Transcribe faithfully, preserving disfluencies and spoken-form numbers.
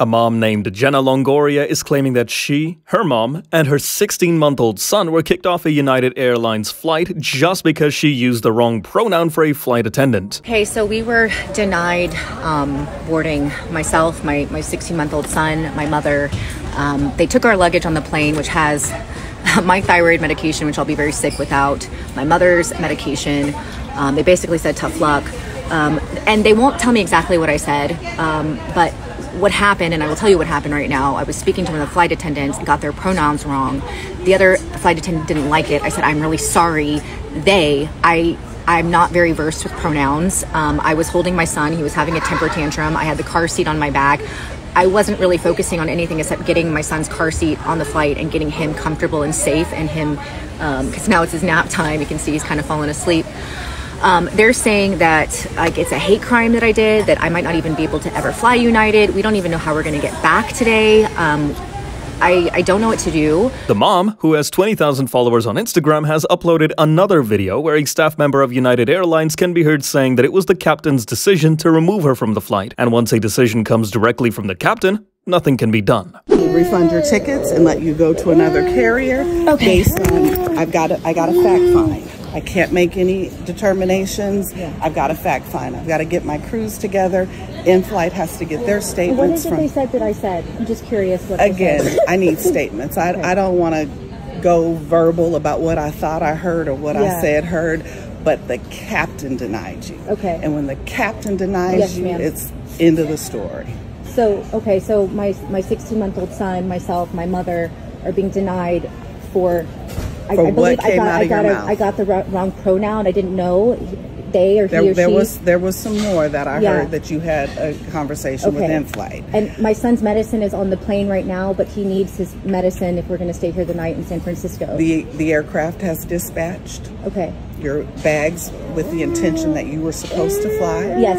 A mom named Jenna Longoria is claiming that she, her mom, and her sixteen-month-old son were kicked off a United Airlines flight just because she used the wrong pronoun for a flight attendant. Okay, so we were denied um, boarding. Myself, my sixteen-month-old my son, my mother. Um, they took our luggage on the plane, which has my thyroid medication, which I'll be very sick without, my mother's medication. Um, they basically said tough luck. Um, and they won't tell me exactly what I said, um, but what happened, and I will tell you what happened right now. I was speaking to one of the flight attendants and got their pronouns wrong. The other flight attendant didn't like it. I said, I'm really sorry. They, I, I'm not very versed with pronouns. Um, I was holding my son. He was having a temper tantrum. I had the car seat on my back. I wasn't really focusing on anything except getting my son's car seat on the flight and getting him comfortable and safe, and him, because um, now it's his nap time. You can see he's kind of fallen asleep. Um, they're saying that like it's a hate crime that I did, that I might not even be able to ever fly United. We don't even know how we're going to get back today. Um, I, I don't know what to do. The mom, who has twenty thousand followers on Instagram, has uploaded another video where a staff member of United Airlines can be heard saying that it was the captain's decision to remove her from the flight. And once a decision comes directly from the captain, nothing can be done. We'll refund your tickets and let you go to another carrier. Okay. Based on, I've got a, I got a fact find. I can't make any determinations. Yeah. I've got to fact find. I've got to get my crews together. In-flight has to get their statements. What is it from, they said that I said? I'm just curious what again, they said. I need statements. I, okay. I don't want to go verbal about what I thought I heard or what yeah. I said heard, but the captain denied you. Okay. And when the captain denies yes, you, it's end of the story. So, okay, so my my sixteen-month-old son, myself, my mother are being denied for... I, I believe I got, I, got a, I got the wrong pronoun. I didn't know they or he there, or there she. Was, there was some more that I yeah. heard that you had a conversation okay. with in-flight. And my son's medicine is on the plane right now, but he needs his medicine if we're going to stay here the night in San Francisco. The, the aircraft has dispatched okay. your bags with the intention that you were supposed to fly. Yes.